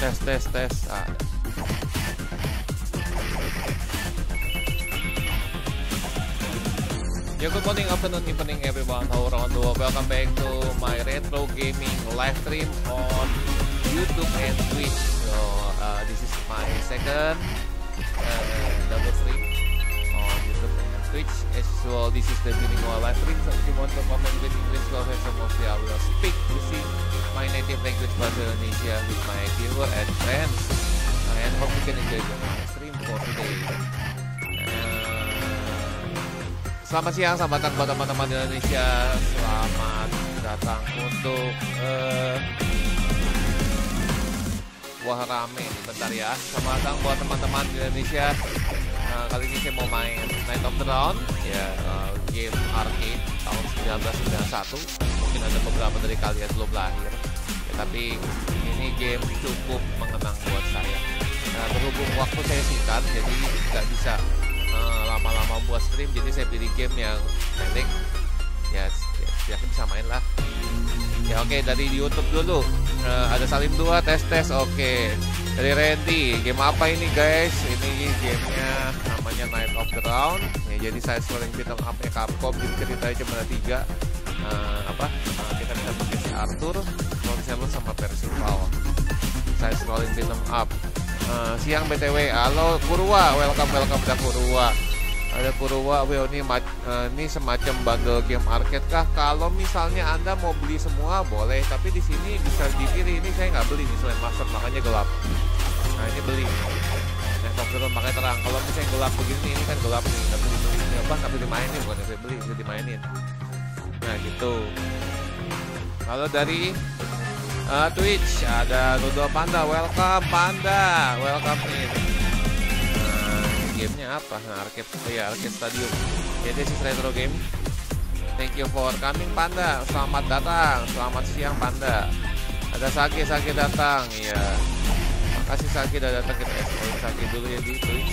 Tes. Ah. Yeah, good morning, afternoon, evening everyone. How around the world. Welcome back to my retro gaming live stream on YouTube and Twitch. So this is my second double stream on YouTube and Twitch. As usual, this is the beginning of our live stream. So if you want to comment with English, go ahead. So mostly I will speak using my native language Bahasa Indonesia with my viewer and friends. And hope you can enjoy the stream for today. Selamat siang, selamat datang buat teman-teman Indonesia. Selamat datang untuk wah rame, bentar ya. Selamat datang buat teman-teman Indonesia. Kali ini saya mau main Knights of the Round, ya, game arcade tahun 1991. Mungkin ada beberapa dari kalian belum lahir, ya, tapi ini game cukup mengenang buat saya. Nah, berhubung waktu saya singkat, jadi nggak bisa lama-lama buat stream. Jadi saya pilih game yang pendek, ya, biar bisa main lah. Ya oke, dari YouTube dulu. Ada Salim 2, tes. Oke. Dari Randy, game apa ini guys? Ini gamenya namanya Knights of the Round. Ya, jadi saya sering beat up ya Capcom. Jadi ceritanya cuma ada 3. Kita bisa pakai si Arthur, Lancelot sama Percival. Saya scrolling beat up. Siang BTW. Halo Kurwa, welcome pada Kurwa. Ada Kurwa, ini semacam bundle game arcade kah? Kalau misalnya Anda mau beli semua boleh, tapi di sini bisa dipilih. Ini saya nggak beli nih selain master, makanya gelap. Nah ini beli. Nah komputer pakai terang. Kalau misalnya gelap begini, ini kan gelap nih. Tapi dibeli, tapi dimainin, bukan saya beli, bisa dimainin. Nah gitu. Kalau dari Twitch ada Dodo Panda, welcome Panda, welcome in. Gamenya apa? Nah, Arcade Stadium. Ya, this is retro game. Thank you for coming Panda. Selamat datang. Selamat siang Panda. Ada Sage datang. Ya. Makasih Sage udah datang, kita explore Sage dulu ya di Twitch.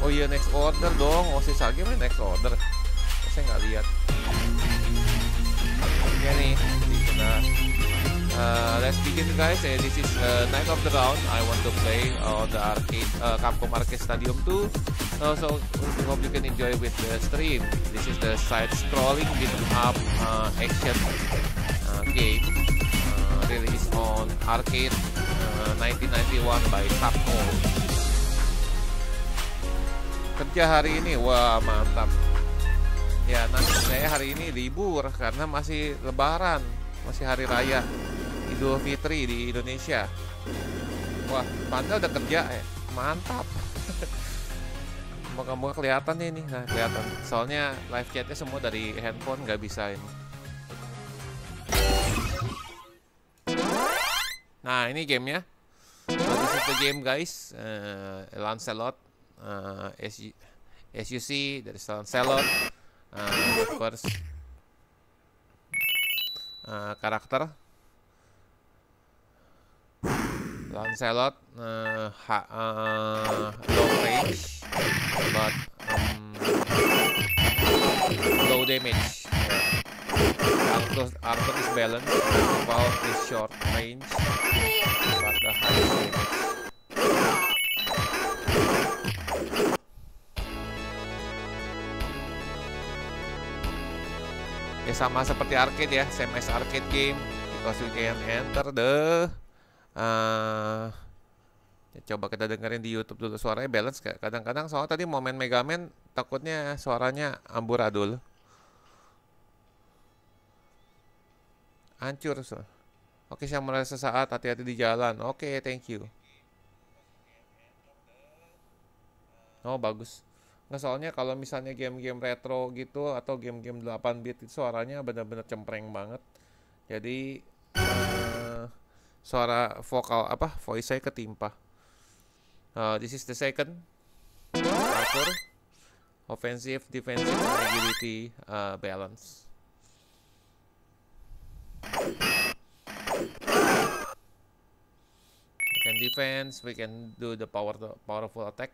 Oh iya, next order dong. Oh si Sage main next order. Saya nggak lihat. Ya nih. Let's begin guys. This is Knights of the Round. I want to play on the arcade, Capcom Arcade Stadium 2. So we hope you can enjoy with the stream. This is the side-scrolling beat-em-up action game. Released on arcade 1991 by Capcom. Kerja hari ini, wah mantap. Ya nanti saya hari ini libur karena masih Lebaran, masih hari raya. Idul Fitri di Indonesia. Wah, Panda udah kerja ya. Mantap. Moga-moga kelihatan nih. Nah, kelihatan. Soalnya live chatnya semua dari handphone, nggak bisa ini. Nah, ini gamenya. This is the game guys. Lancelot. As you see, dari Lancelot. Of course. Karakter. Lancelot long range but low damage. Arthur is balanced, Percival is short range but the highest damage. Ya sama seperti arcade ya, same as arcade game because you can enter the coba kita dengerin di YouTube dulu, suaranya balance gak? Kadang-kadang soalnya tadi momen Megaman takutnya suaranya amburadul, hancur so. Oke, saya mulai sesaat, hati-hati di jalan. Oke, thank you. Oh bagus. Nah, soalnya kalau misalnya game-game retro gitu atau game-game 8-bit suaranya benar-benar cempreng banget. Jadi suara vokal voice saya ketimpa. This is the second Arthur. Offensive, defensive, agility, balance. We can defense, we can do the powerful attack.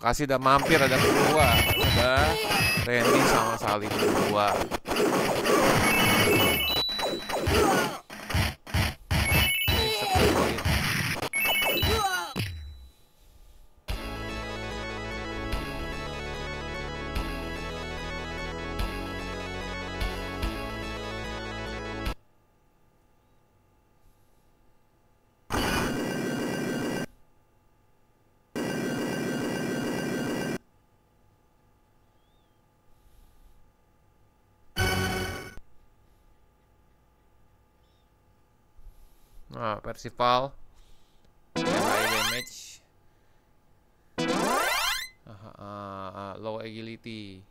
Makasih udah mampir, ada kedua. Ada Randy sama Sally kedua. Nah, Percival high damage, low agility.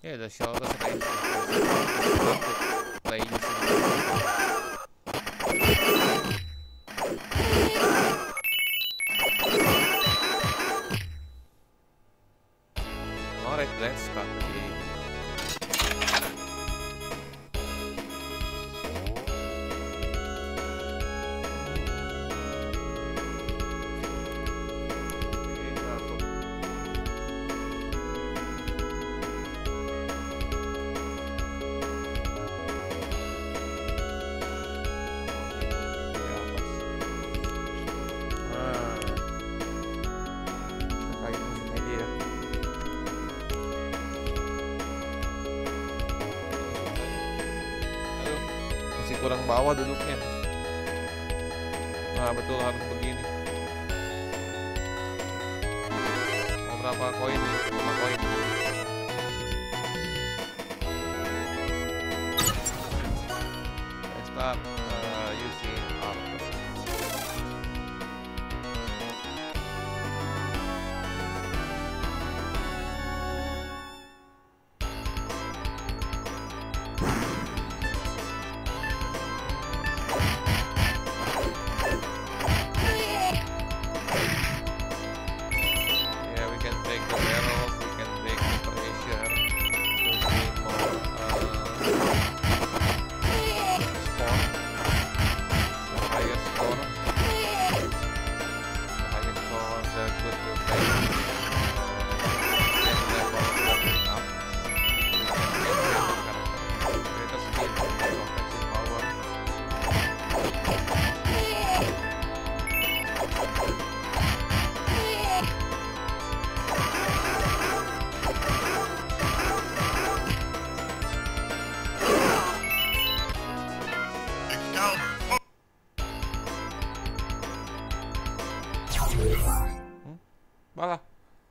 Yeah, the shoulder strike. Playing alright, let's start the game. Kurang bawah duduknya. Nah, betul harus begini. Mau berapa koin nih? 5 koin. Let's start using Arthur.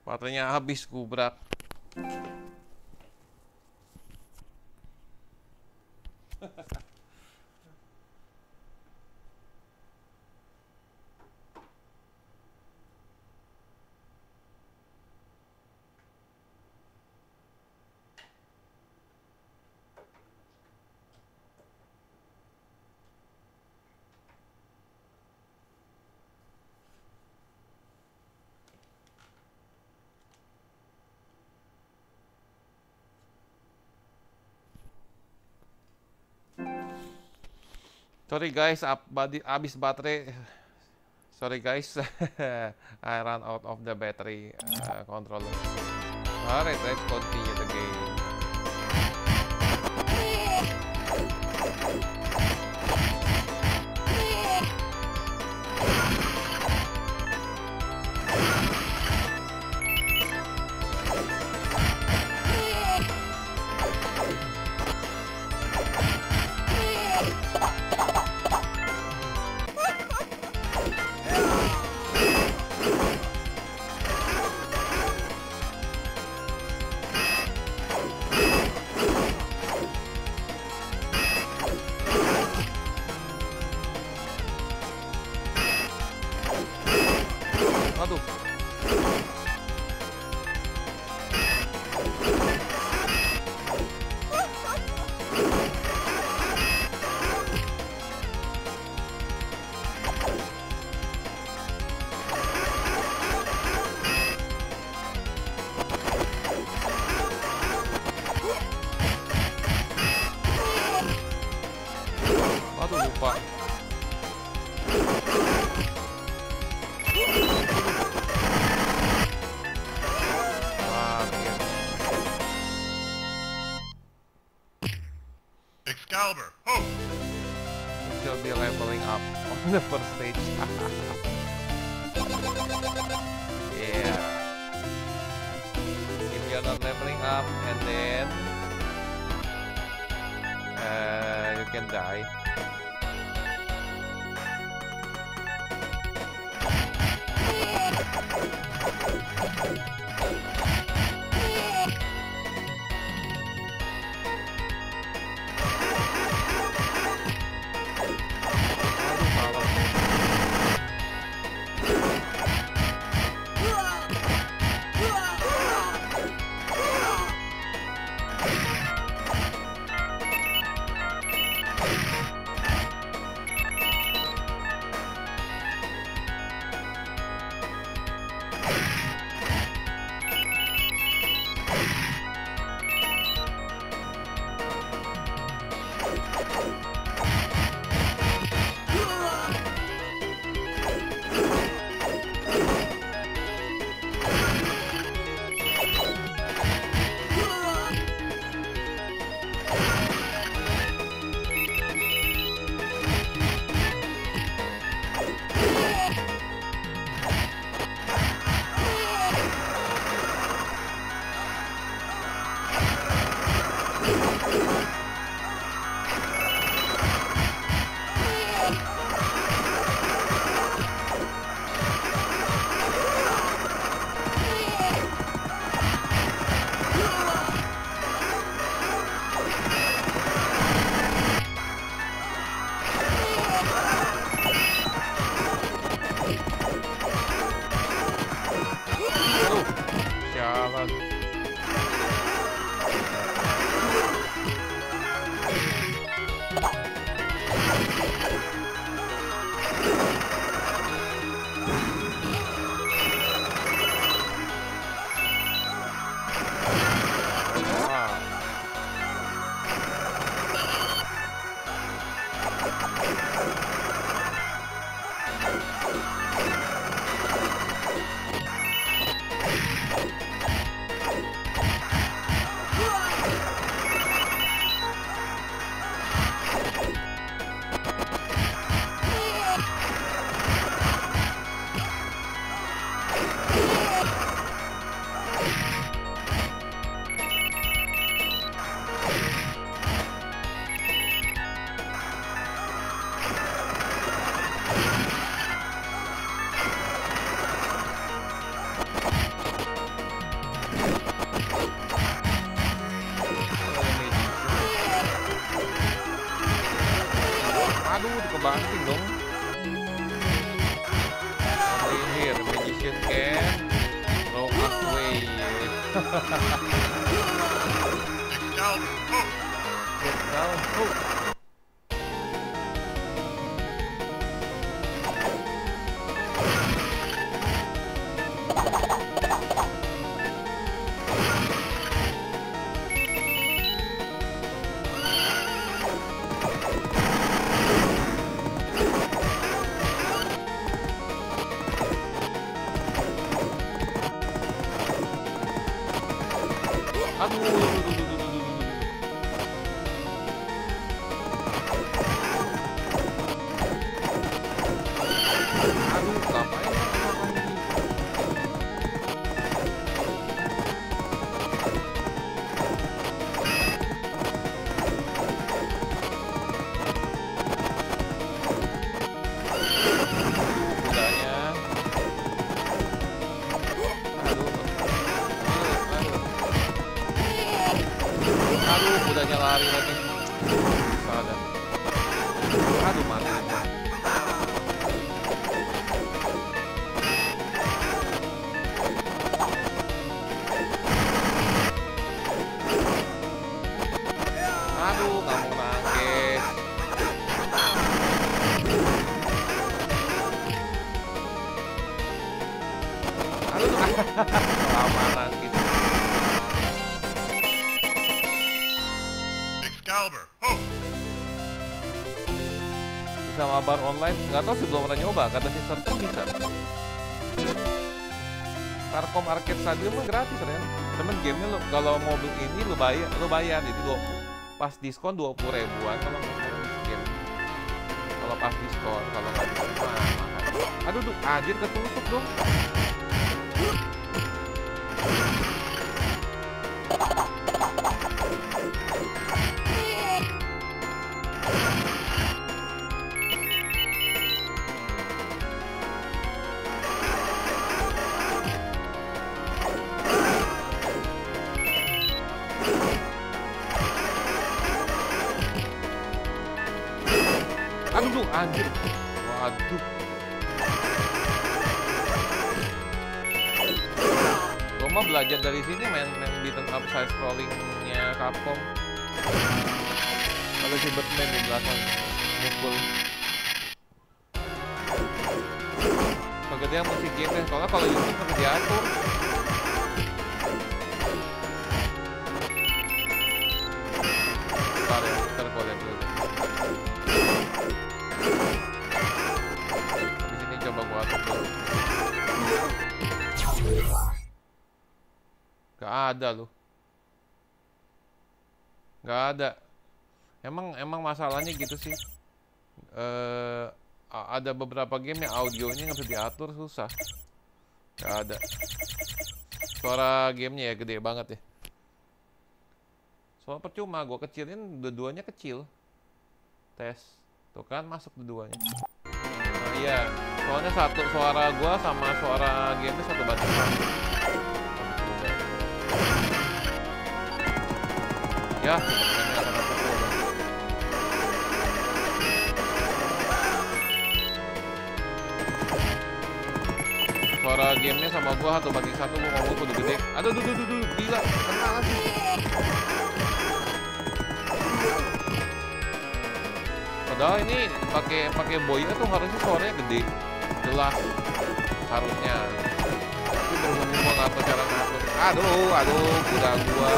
Baterainya habis, kubrak. Sorry guys, abis baterai. Sorry guys, I ran out of the battery controller. Alright, let's continue the game. aku lupa. Wah, biar. Excalibur, ho! She'll be leveling up on the first stage. Yeah. If you're not leveling up, and then you can die. sama bar online, nggak tahu sih, belum pernah nyoba, kata si Sarkom bisa. Capcom Arcade Stadium gratis ya, temen gamenya lo kalau mau beli ini lo bayar jadi lo pas diskon 20 ribuan kalau game, kalau pas diskon, kalau nggak diskon. Aduh duh, anjir ketusuk dong. Anjir, waduh, gua mah belajar dari sini main beaten up side scrollingnya Capcom. Kalau si Batman di belakang mukul. Bagaimana musik game-nya? Soalnya kalau YouTube harus diatur. Bentar ya, bentar gua liat dulu. Coba gua atur. Gak ada loh. Gak ada. Emang masalahnya gitu sih. Ada beberapa game yang audionya nggak bisa diatur, susah. Gak ada. Suara gamenya ya gede banget ya. Soal percuma gua kecilin, dua-duanya kecil. Tes. Tuh kan masuk dua-duanya. Nah, iya. Soalnya satu suara gua sama suara game satu batasan. Ya, suara gamenya sama gua satu banding satu, gua ngomong kudu gede. Aduh, duh, gila, kena lagi. Padahal ini pakai boya tuh harusnya suaranya gede. Jelas harusnya, tapi berhubung apa cara ngatur. Aduh kuda gua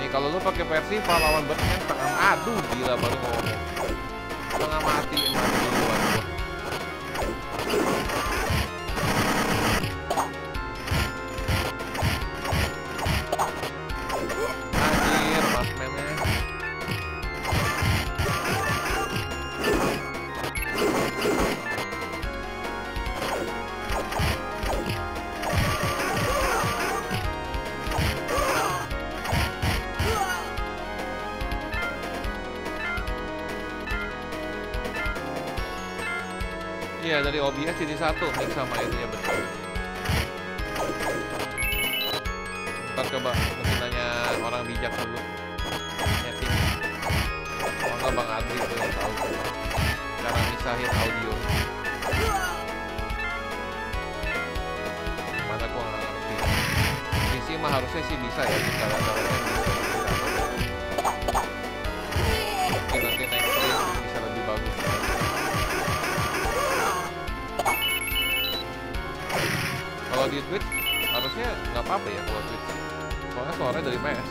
nih kalau lu pakai Percival lawan Batman tengah, aduh gila baru ngomong tengah mati duluan gua. Anjir Batman-nya. Iya, dari OBS jadi satu mix sama itunya, betul. Ntar coba mesti nanya orang bijak dulu. Nyeting. Kalau nggak Bang Adri tuh yang tahu cara misahin audio. Mana gua nggak ngerti. PC mah harusnya sih bisa ya, cara-caranya bisa. Mungkin nanti next year bisa lebih bagus. Kalau di Twitch harusnya nggak apa-apa ya kalau Twitch, soalnya suaranya dari PS.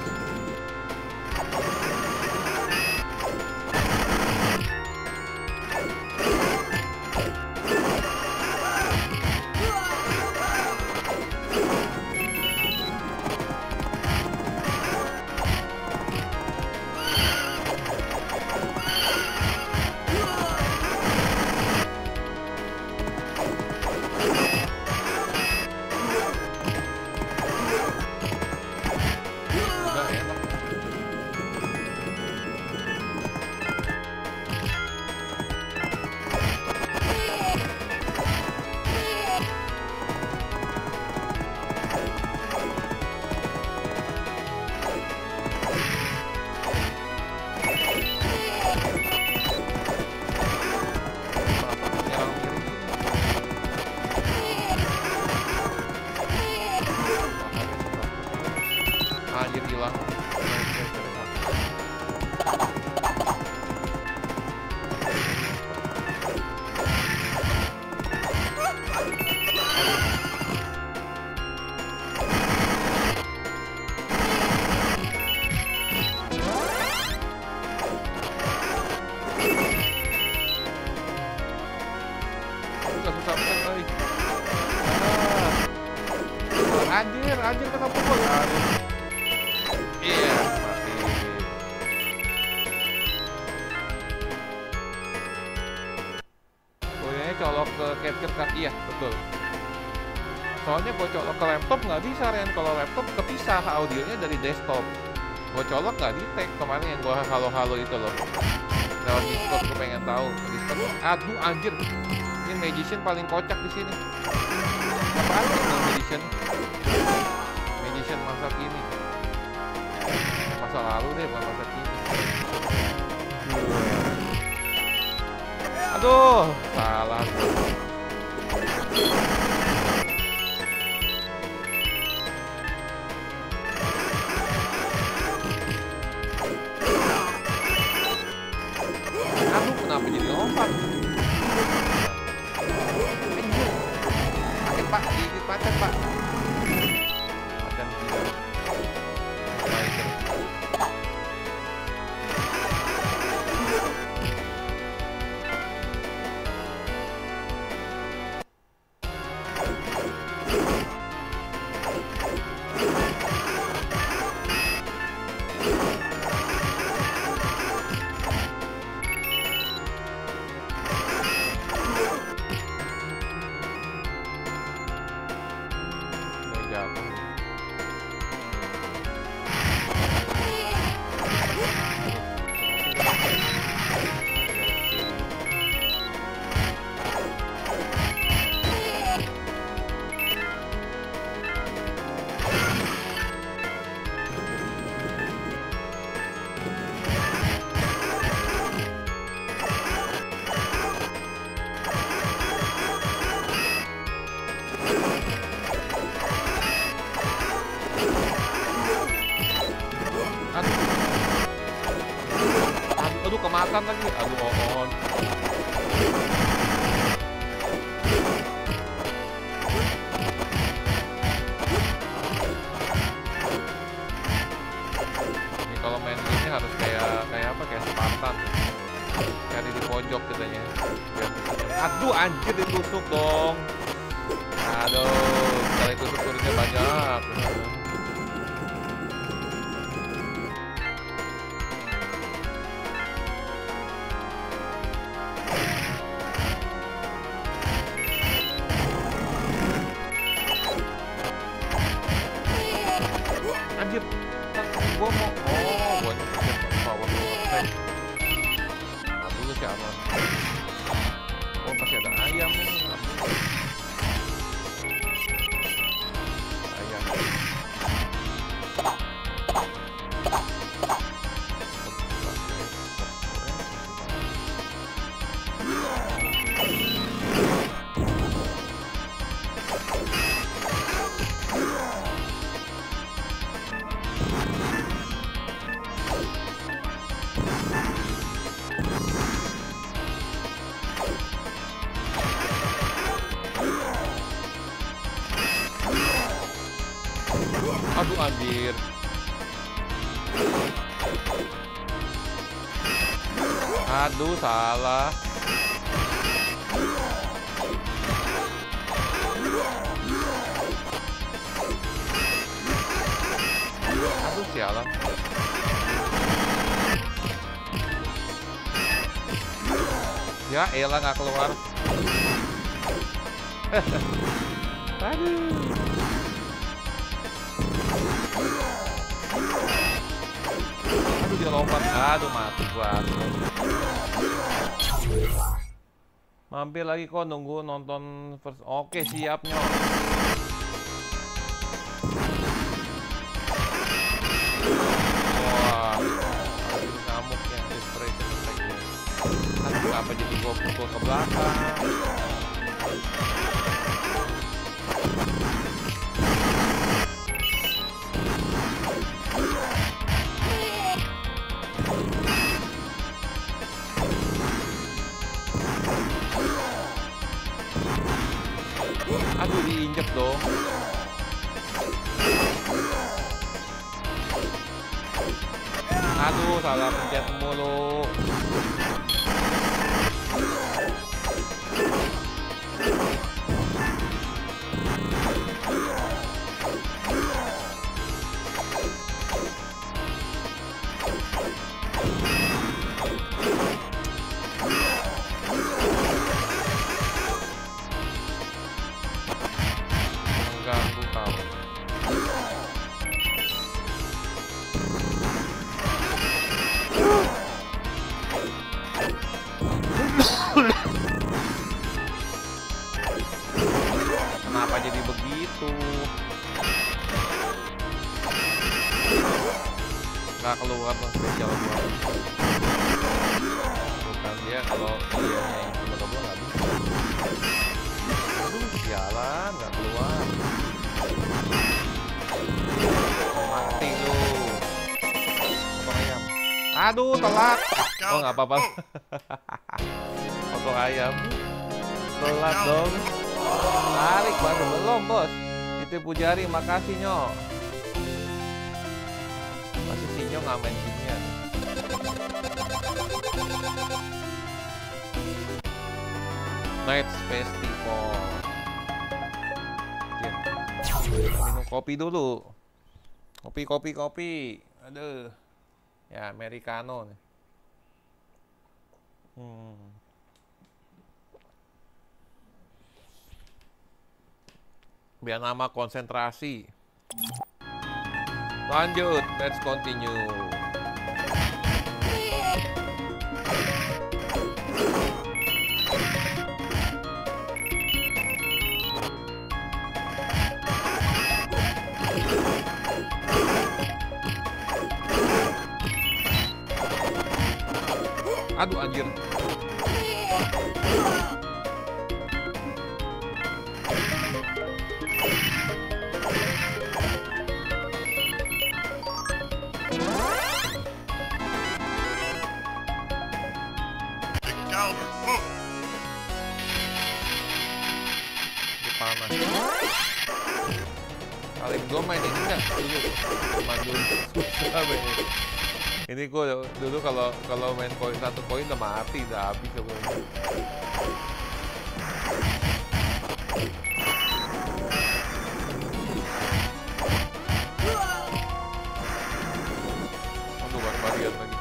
ke capture card. Iya, betul. Soalnya gue colok ke laptop nggak bisa, Ren. Kalau laptop kepisah audionya dari desktop. Gue colok nggak di tag kemarin yang gue halo-halo itu loh. Lewat Discord, gue pengen tahu. Discord, aduh anjir. Ini magician paling kocak di sini. Apaan sih ini magician? Magician masa kini. Masa lalu deh, bukan masa kini. Aduh, salah. Aduh, kenapa jadi lompat? Paten pak, ini paten pak. Paten tidak. Aduh, salah. Aduh, sialan. Ya elah, nggak keluar. Aduh. Aduh, dia lompat. Aduh, mati gua. Mampir lagi kok, nunggu nonton first. Oke, siap nyok. Wah, ngamuk yang desperation attack-nya. Aduh, apa jadi gua pukul ke belakang? Aduh, diinjek dong. Aduh, salah pencet mulu. nggak keluar loh spesial gua. Bukan dia kalau yang gua nggak bisa. Jalan nggak keluar. Mati lu. Potong ayam. Aduh telat. Oh nggak apa-apa. Potong ayam. Telat dong. Tarik baru belum bos. Ditipu jari, makasih nyok. Masih si nyok nggak main ginian. Night Festival. Minum kopi dulu. Kopi. Aduh. Ya americano nih. Biar nama konsentrasi. Lanjut, let's continue. Aduh anjir. Kali gue main ini enggak dulu, susah banget. Ini gue dulu kalau main koin satu koin udah mati, udah habis gue. Aduh, barbarian lagi.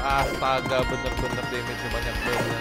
Astaga, bener-bener damage banyak banget.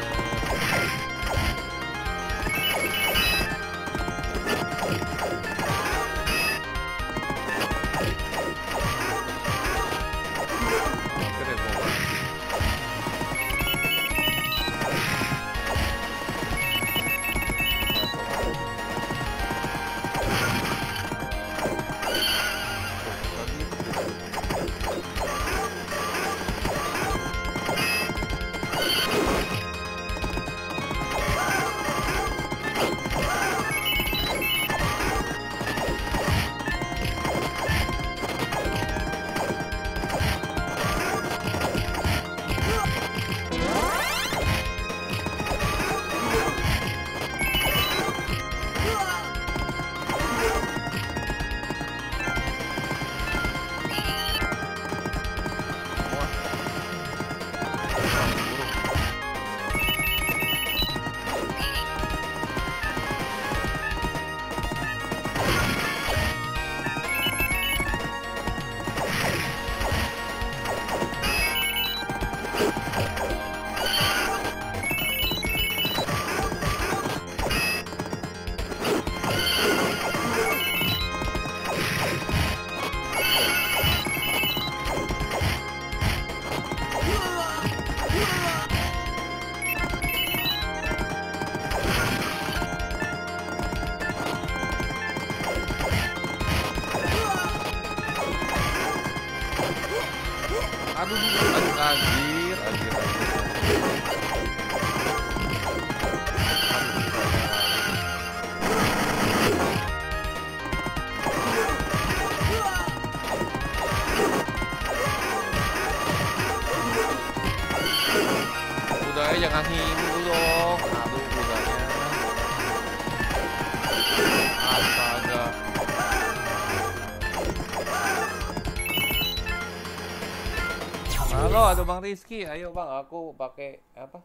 Rizky, ayo bang, aku pakai apa?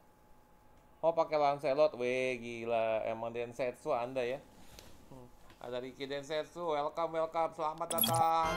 Oh, pakai Lancelot, weh gila, emang Densetsu anda ya. Ada Rizky Densetsu, welcome, welcome, selamat datang.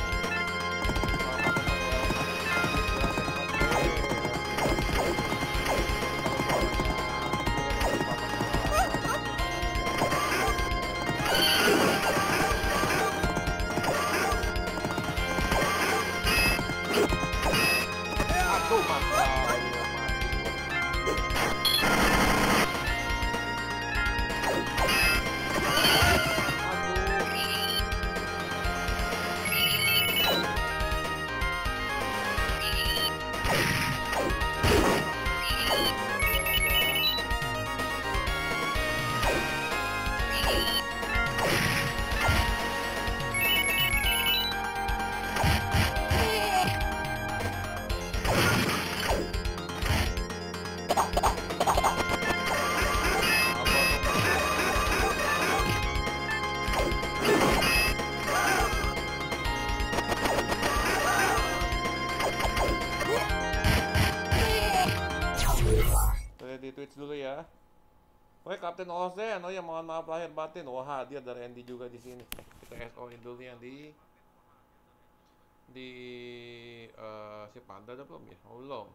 Kapten Osen, oh ya mohon maaf lahir batin. Wah, hadir dari Andy juga di sini. Kita SO-in dulu yang di si Panda ada belum ya? Oh, belum.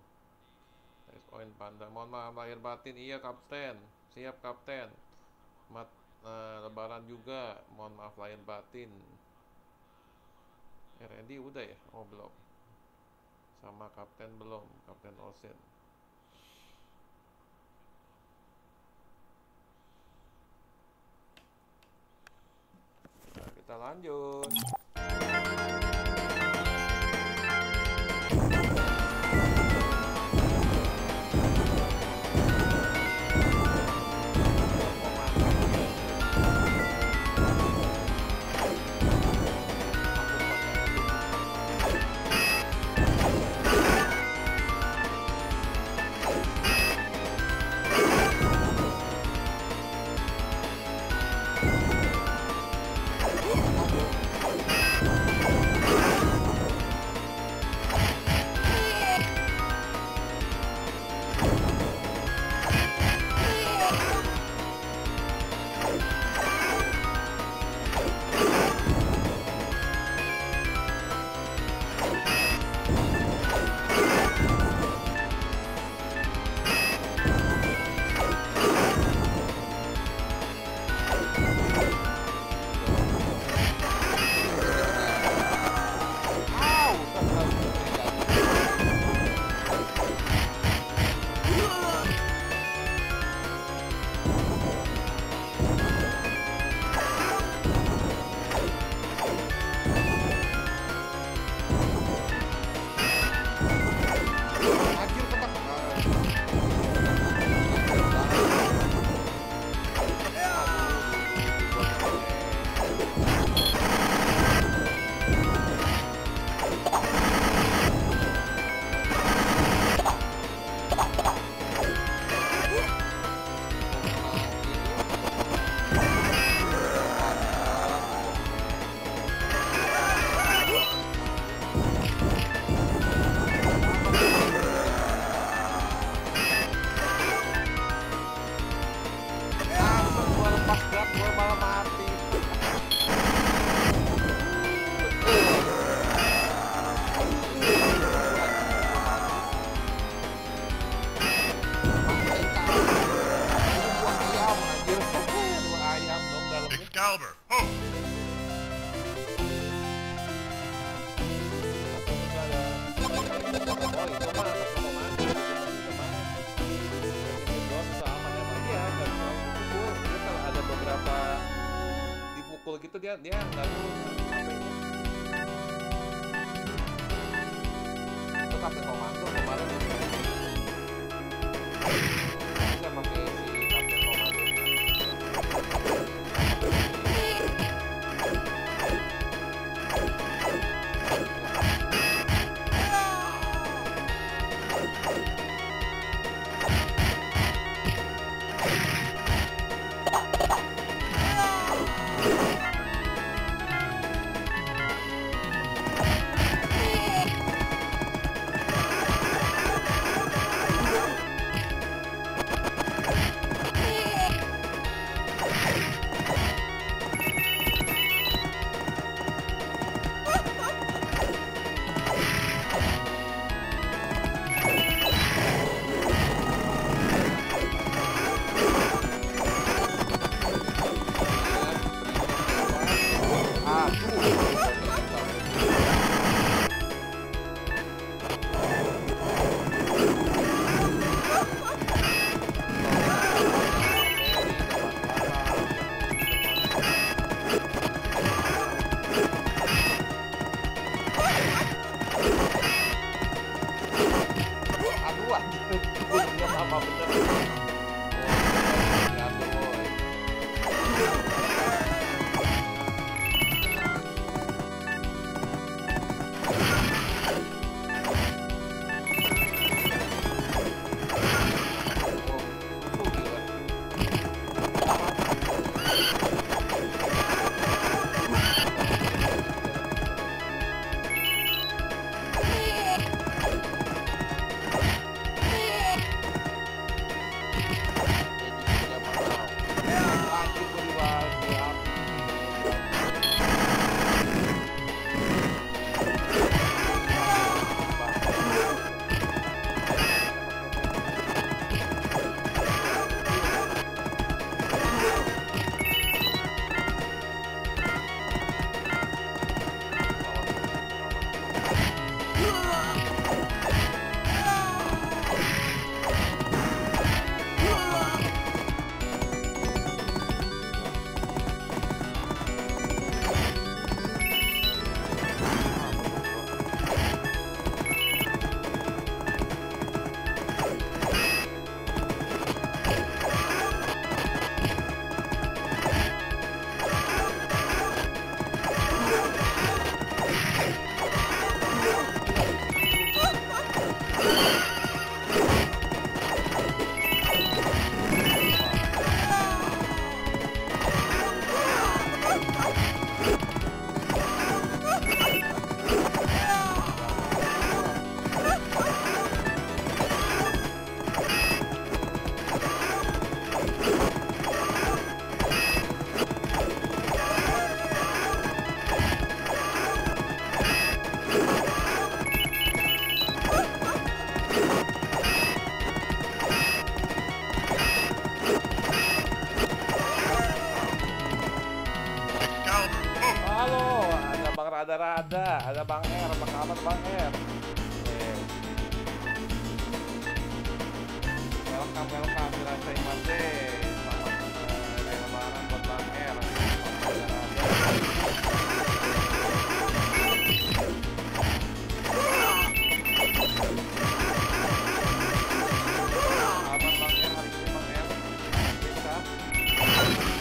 SO-in Panda. Mohon maaf lahir batin. Iya, Kapten. Siap, Kapten. Lebaran juga. Mohon maaf lahir batin. Randy udah ya? Oh, belum. Sama Kapten belum, Kapten Osen. Kita lanjut. mukul gitu dia nggak tuh. Itu Captain Komando kemarin bisa pakai si Captain Komando. Ada Bang R, Bang Ahmad, Bang R. Welcome, welcome, dirasain mati. Selamat buat Bang R. Selamat Bang R, hari ini Bang R. Bisa.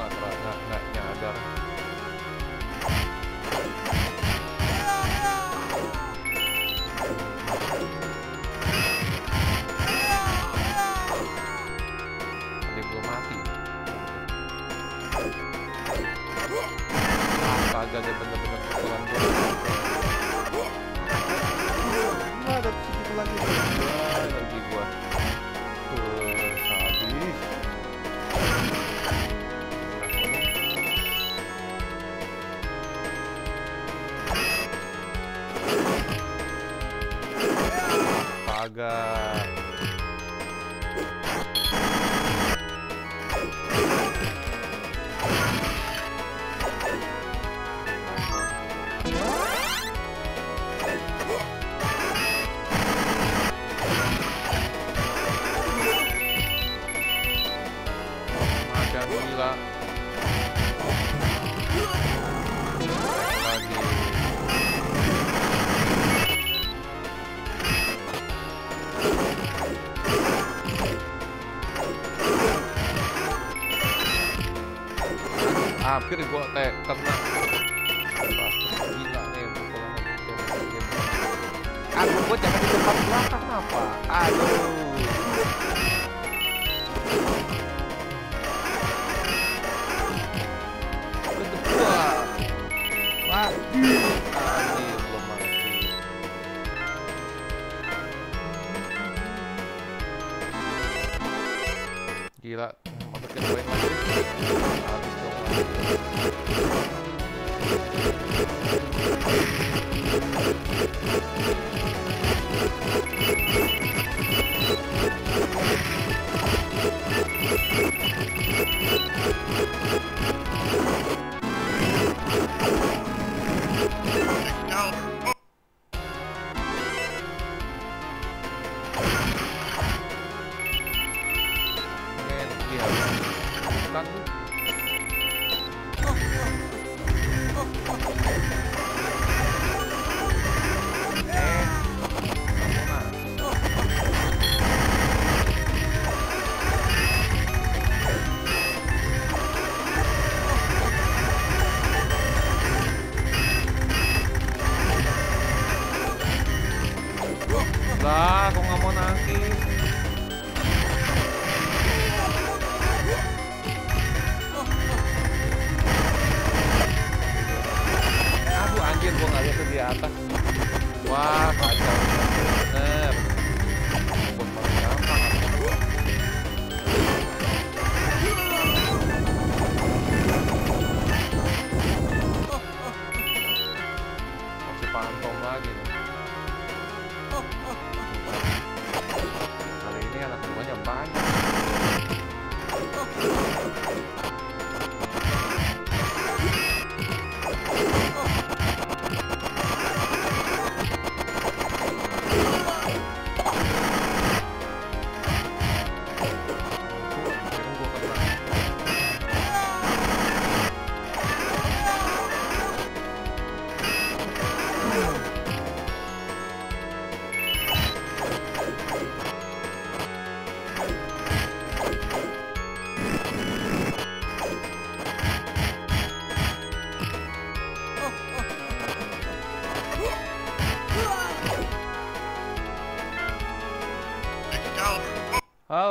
nggak nyadar. Agak ada bener-bener kebetulan gue. Nah, ada kebetulan juga. Nah, lagi gue habis. Agak hampir gua kena. Gila nih pukulan itu. Aduh, gua jangan di tempat belakang apa. Aduh. Gila, masukin poin lagi. Habis dong.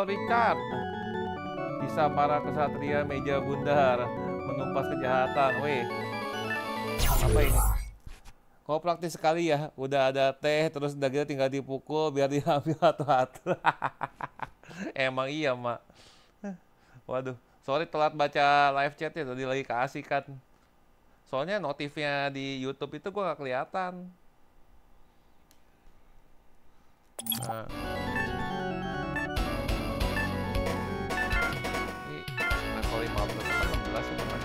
Richard, di bisa para kesatria meja bundar mengumpas kejahatan. Weh, apa ini? Kok praktis sekali ya, udah ada teh terus dagingnya tinggal dipukul biar diambil hatu-hatu. Emang iya, Mak. Waduh, sorry telat baca live chat ya, tadi lagi keasikan. Soalnya notifnya di YouTube itu gua gak kelihatan. Nah. Ini aku 15-16 itu masih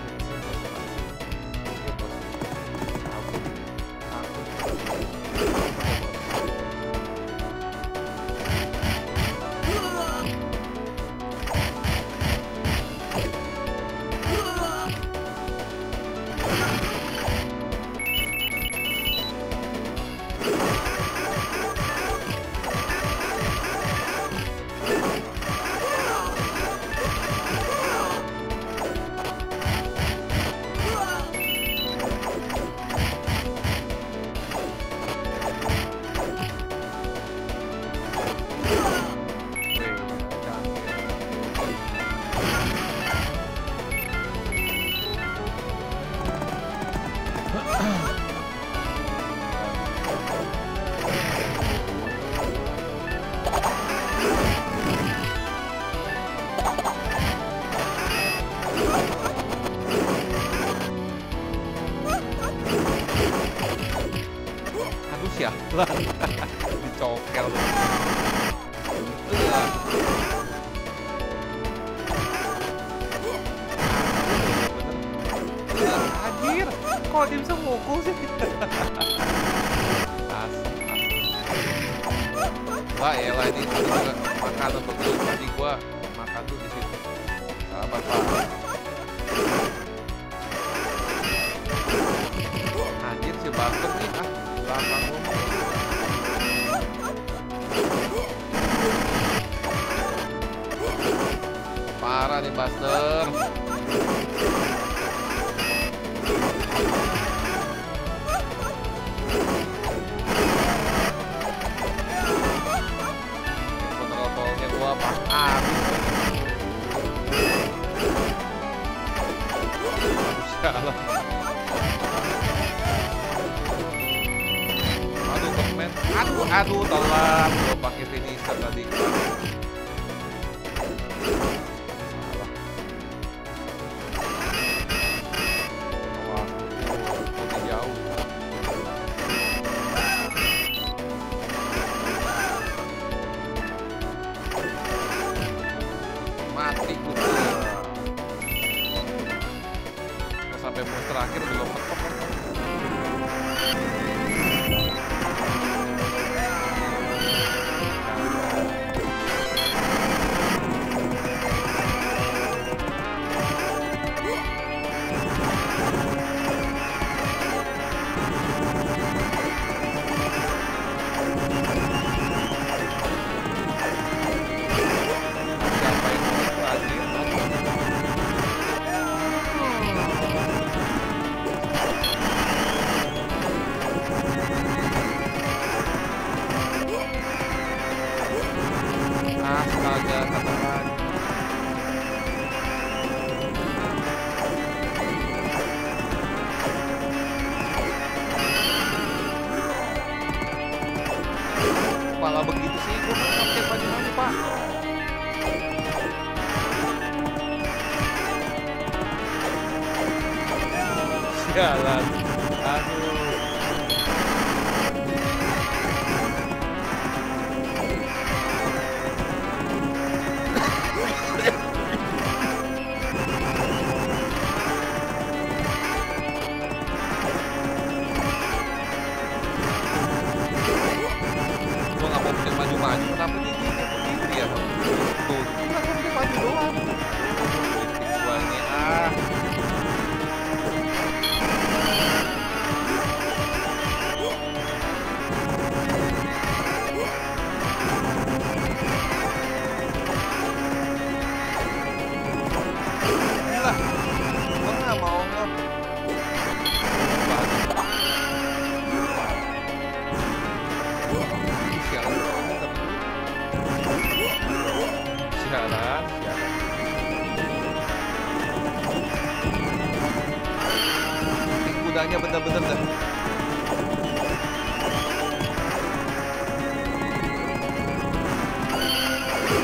orangnya bener-bener dah.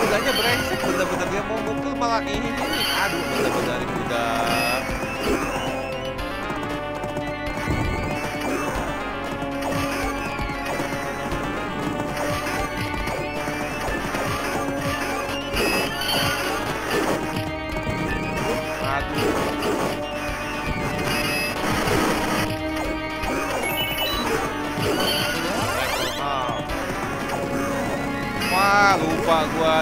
Budanya brengsek, bener-bener dia mau mukul malah ini. Aduh, bener-bener dari kuda. Lupa gua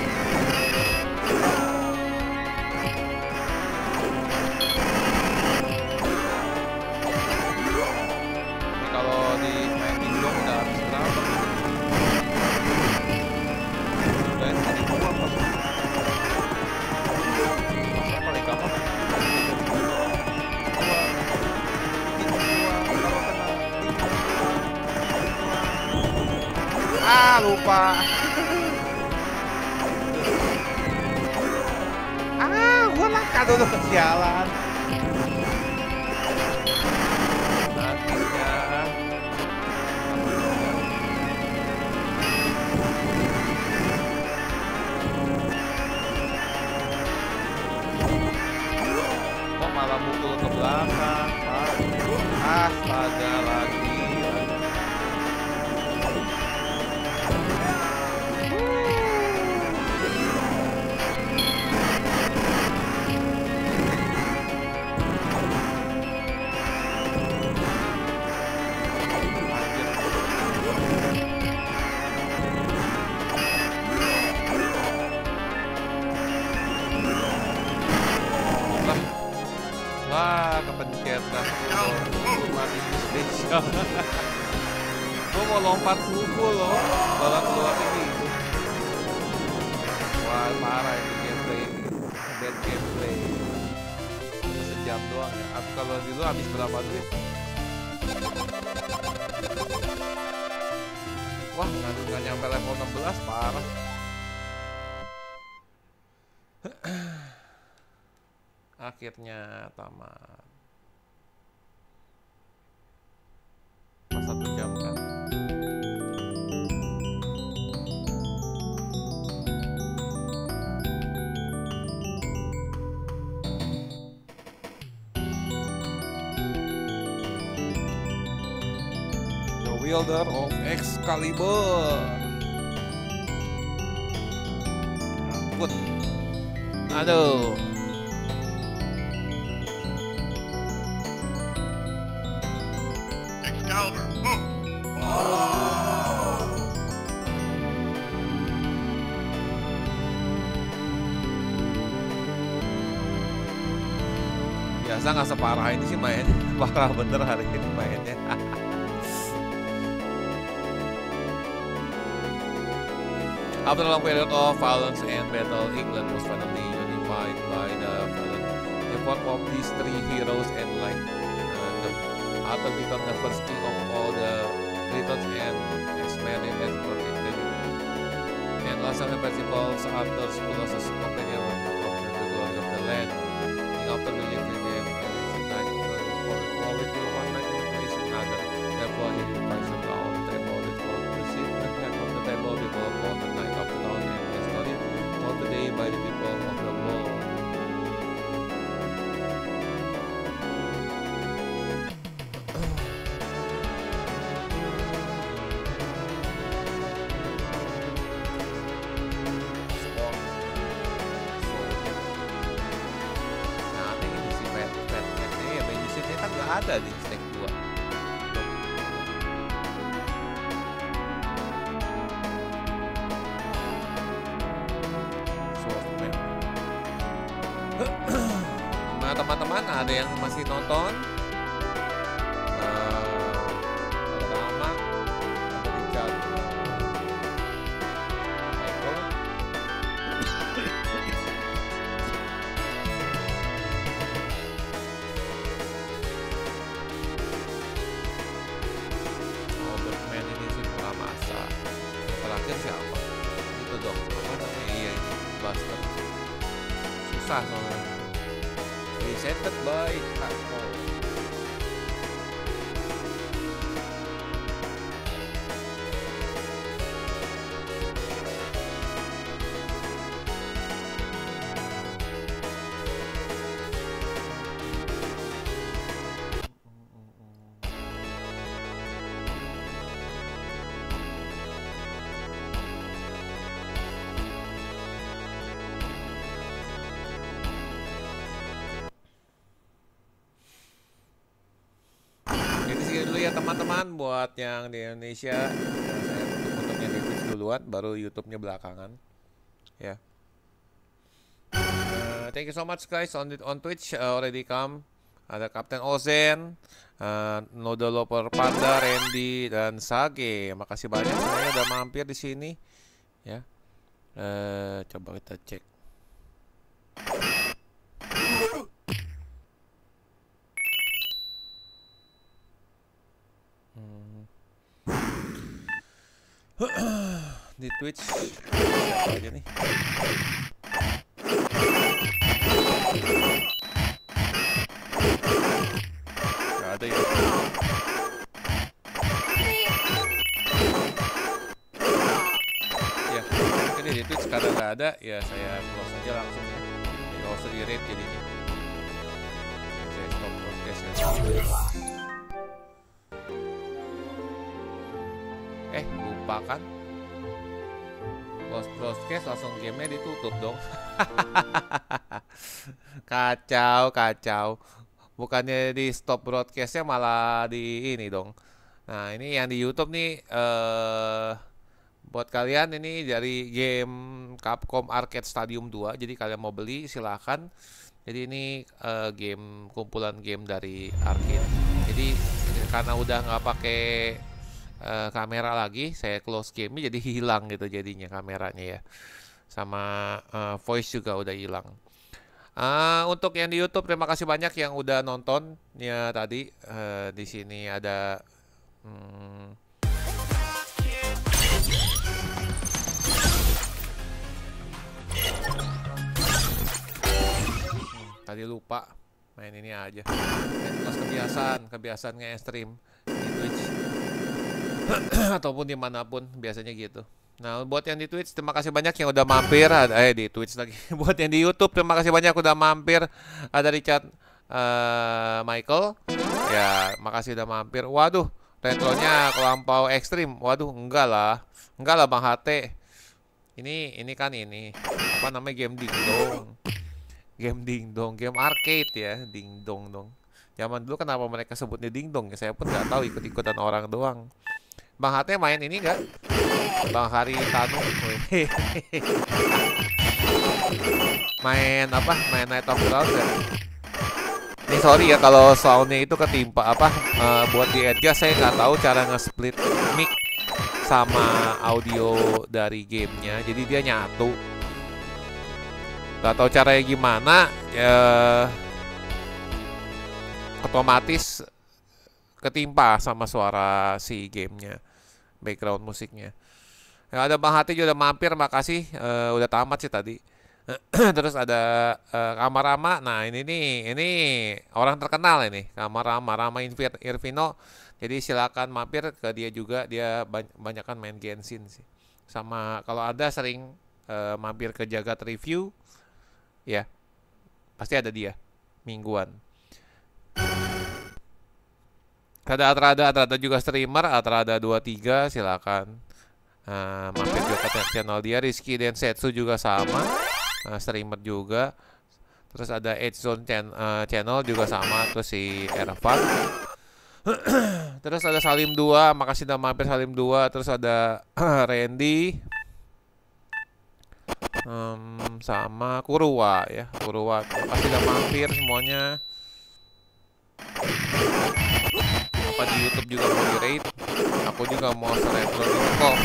Ini kalau di mainin dong udah habis berapa? Udah tadi gua apa? Apa lagi apa? Ah lupa. Aduh, kesialan. Akhirnya kok malah mukul ke belakang. Astaga lagi. Gue mau lompat buku loh, balap keluar ini. Wah parah ini gameplay ini, bad gameplay. Itu sejam doang ya. Aku kalau dulu habis berapa duit? Wah nggak nyampe level 16 parah. Akhirnya tamat. Builder of Excalibur. Ampun. Aduh. Excalibur. Oh. Biasa nggak separah ini sih main. Parah bener hari ini mainnya. After a long period of violence and battle, England was finally unified by the effort of these three heroes and like Arthur became the first king of all the Britons and expanded and protected it. And last and Percival, Arthur's closest companion of the glory of the land. And after the victory, they were united for with one man to face another. Therefore, he replies about table before the seat and half of the table before the night. By the people of the world. Nah, ini si pet-petnya ya, menyusitnya kan nggak ada di stack 2. Teman-teman ada yang masih nonton lama ada di chat Michael oh bermain ini sih pula masa terakhir siapa itu dong apa namanya iya Buster susah soalnya. Presented by Arthur. ya teman-teman, buat yang di Indonesia ya, saya tutup-tutupnya di Twitch duluan, baru YouTube-nya belakangan ya. Thank you so much guys on Twitch already come. Ada Kapten Ozen, Nodoloper Panda, Randy dan Sage. Makasih banyak semuanya udah mampir di sini ya. Coba kita cek. Di Twitch apa aja nih? Gak ada ya. Ya, ini di Twitch kadang gak ada, ya saya close aja langsung ya. Gak usah di-rate jadinya. Saya stop broadcast ya. Lupa kan? Close-case langsung game-nya ditutup dong. Kacau. Bukannya di stop broadcast-nya malah di ini dong. Nah, ini yang di YouTube nih buat kalian ini dari game Capcom Arcade Stadium 2. Jadi kalian mau beli silahkan. Jadi ini game kumpulan game dari arcade. Jadi karena udah nggak pakai kamera lagi, saya close game-nya jadi hilang gitu jadinya kameranya ya. Sama voice juga udah hilang. Untuk yang di YouTube terima kasih banyak yang udah nonton ya tadi. Di sini ada tadi lupa main ini aja. Terus kebiasaan nge-stream di Twitch ataupun dimanapun biasanya gitu. Nah, buat yang di Twitch terima kasih banyak yang udah mampir. Di Twitch lagi. Buat yang di YouTube terima kasih banyak udah mampir. Ada Richard Michael. Ya, makasih udah mampir. Waduh, retronya kelampau ekstrim. Waduh, enggak lah Bang HT. Ini kan ini apa namanya, game dingdong. Game arcade ya, dingdong dong. Zaman dulu kenapa mereka sebutnya dingdong ya, saya pun nggak tahu, ikut-ikutan orang doang. Bang Hate main ini nggak? Bang Hari Tanu main apa? Main Knights of the Round ya? Ini sorry ya kalau soundnya itu ketimpa apa? Buat di adjust saya nggak tahu cara nge-split mic sama audio dari gamenya, jadi dia nyatu. Nggak tahu caranya gimana. Otomatis ketimpa sama suara si gamenya, background musiknya. Ya, ada Bang Hati juga udah mampir, makasih udah tamat sih tadi. Terus ada Rama-rama. Nah ini nih, ini orang terkenal ini Rama-rama, Rama Irvino. Jadi silakan mampir ke dia juga, dia banyak kan main Genshin sih. Sama kalau ada sering mampir ke Jagat Review, ya pasti ada dia mingguan. Ada juga streamer, ada 23, silakan mampir juga ke channel dia. Rizky Densetsu juga sama, streamer juga. Terus ada Edge Zone channel juga sama, terus si Erfan. Terus ada Salim 2, makasih udah mampir Salim 2. Terus ada Randy, sama Kurwa ya, Kurwa makasih udah mampir semuanya. Apa di YouTube juga mau di-rate? Aku juga mau seretro kok.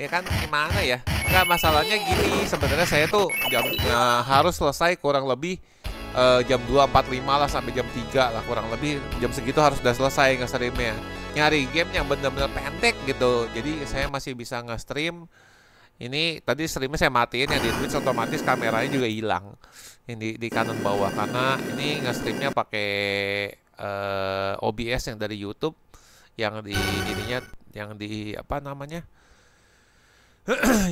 Ya kan gimana ya? Enggak, masalahnya gini, sebenarnya saya tuh harus selesai kurang lebih jam 2.45 lah sampai jam 3 lah, kurang lebih jam segitu harus udah selesai nge-streamnya. Nyari game yang bener-bener pendek gitu. Jadi saya masih bisa nge-stream. Ini tadi streamnya saya matiin ya di Twitch, otomatis kameranya juga hilang di kanan bawah karena ini nge-streamnya pakai OBS yang dari YouTube, yang di ininya, yang di apa namanya,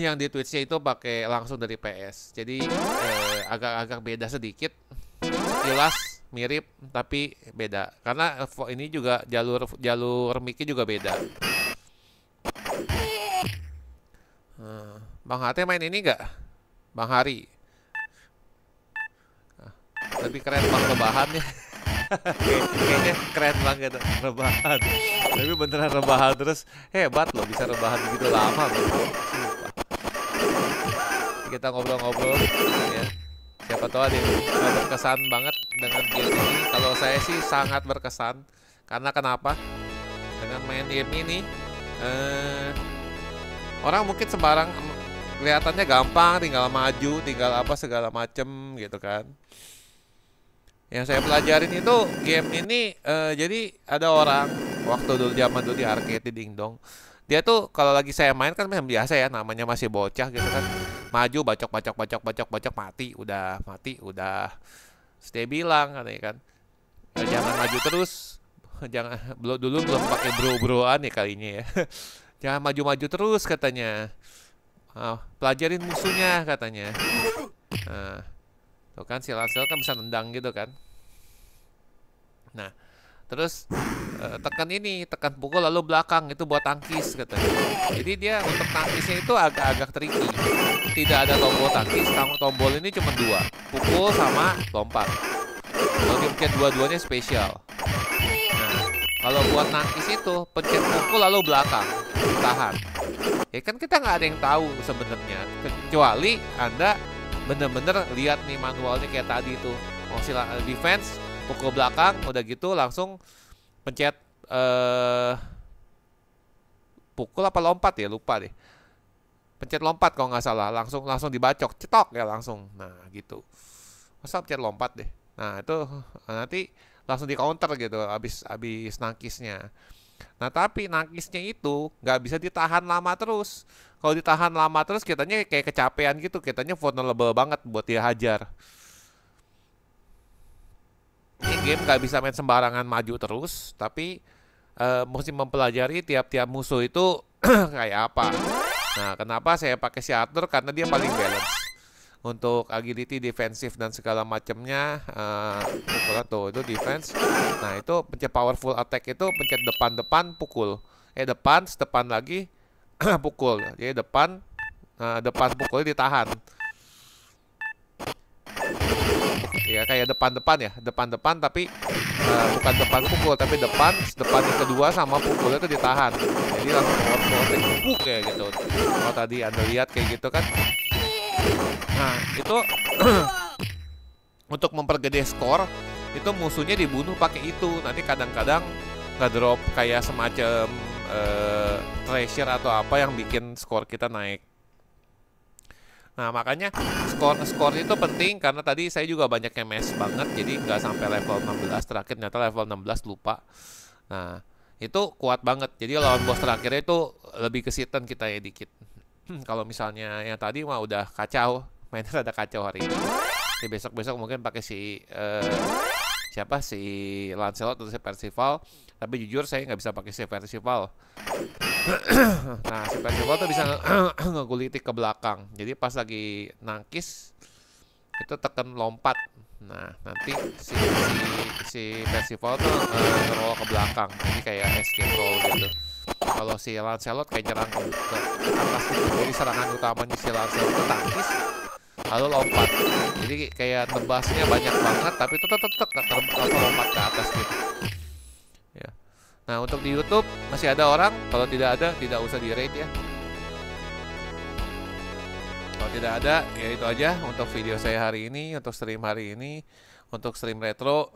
yang di Twitch-nya itu pakai langsung dari PS. Jadi agak-agak beda sedikit, jelas mirip tapi beda karena ini juga jalur mic-nya juga beda. Bang Hati main ini enggak? Bang Hari. Lebih keren Bang Lebahan ya. Kayaknya keren banget rebahan. Tapi beneran rebahan terus. Hebat loh bisa rebahan begitu lama bro. Kita ngobrol-ngobrol ya. Siapa tahu ada yang berkesan banget dengan game ini. Kalau saya sih sangat berkesan. Karena kenapa? Dengan main game ini orang mungkin sembarang, kelihatannya gampang, tinggal maju, tinggal apa segala macem gitu kan. Yang saya pelajarin itu game ini jadi ada orang waktu dulu zaman dulu di arcade di Dingdong, dia tuh kalau lagi saya main kan biasa ya, namanya masih bocah gitu kan, maju bacok mati udah. Terus dia bilang katanya kan, jangan maju terus, jangan, dulu belum pakai bro-broan ya kalinya ya. Jangan maju-maju terus katanya. Pelajarin musuhnya katanya. Nah, tuh kan si Lancelot kan bisa nendang gitu kan. Nah, terus tekan ini, tekan pukul lalu belakang itu buat tangkis katanya. Jadi dia untuk tangkisnya itu agak-agak tricky. Tidak ada tombol tangkis, tombol ini cuma dua, pukul sama lompat. Kalau dipencet dua-duanya spesial. Nah, kalau buat tangkis itu pencet pukul lalu belakang, tahan. Ya kan kita nggak ada yang tahu sebenarnya, kecuali Anda bener-bener lihat nih manualnya kayak tadi itu. Oh silakan defense, pukul belakang, udah gitu langsung pencet pukul apa lompat ya, lupa deh. Pencet lompat kalau nggak salah, langsung dibacok, cetok ya langsung. Nah gitu. Masa pencet lompat deh. Nah itu nanti langsung di counter gitu, abis nangkisnya. Nah tapi nangkisnya itu nggak bisa ditahan lama terus. Kalau ditahan lama terus kitanya kayak kecapean gitu, kitanya vulnerable banget buat dia hajar. Ini game nggak bisa main sembarangan maju terus, tapi mesti mempelajari tiap-tiap musuh itu kayak apa. Nah kenapa saya pakai si Arthur, karena dia paling balance untuk agility, defensif dan segala macamnya. Pukul itu defense. Nah itu pencet powerful attack itu pencet depan pukul. Depan lagi pukul. Jadi depan pukulnya ditahan. Ya kayak depan tapi bukan depan pukul tapi depan yang kedua sama pukulnya itu ditahan. Jadi langsung powerful attack kayak gitu. Kalau tadi Anda lihat kayak gitu kan. Nah itu untuk mempergede skor itu musuhnya dibunuh pakai itu. Nanti kadang-kadang ngedrop kayak semacam treasure atau apa yang bikin skor kita naik. Nah makanya skor itu penting, karena tadi saya juga banyak MS banget, jadi nggak sampai level 16 terakhir, ternyata level 16 lupa. Nah itu kuat banget, jadi lawan bos terakhirnya itu lebih kesiten kita ya dikit. Kalau misalnya yang tadi mah udah kacau, mainnya ada kacau hari ini. Jadi besok-besok mungkin pakai si siapa, si Lancelot atau si Percival. Tapi jujur saya nggak bisa pakai si Percival. Nah si Percival tuh bisa ngeguliti ke belakang. Jadi pas lagi nangkis itu tekan lompat. Nah nanti si Percival tuh ngerol ke belakang. Jadi kayak escape roll gitu. Kalau si Lancelot kayak nyerang ke atas gitu. Jadi serangan utamanya si Lancelot itu tangkis lalu lompat. Jadi kayak tebasnya banyak banget, tapi itu tetap lompat ke atas gitu ya. Nah untuk di YouTube masih ada orang, kalau tidak ada tidak usah di rate ya. Kalau tidak ada ya itu aja untuk video saya hari ini, untuk stream hari ini, untuk stream retro.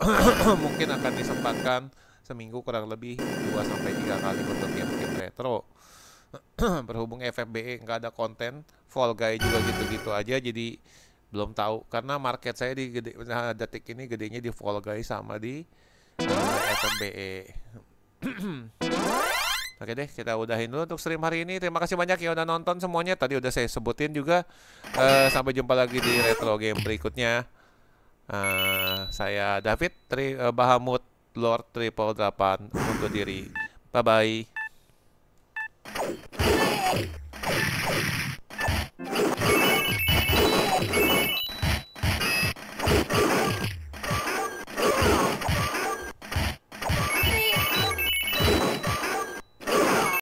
Mungkin akan disempatkan seminggu kurang lebih 2-3 kali untuk game-game retro. Berhubung FFBE nggak ada konten, Fall Guys juga gitu-gitu aja, jadi belum tahu. Karena market saya di detik ini gedenya di Fall Guys sama di FFBE. Oke deh, kita udahin dulu untuk stream hari ini. Terima kasih banyak yang udah nonton semuanya. Tadi udah saya sebutin juga. Sampai jumpa lagi di retro game berikutnya. Saya David Tri, Bahamut Lord Triple 8 untuk diri. Bye-bye.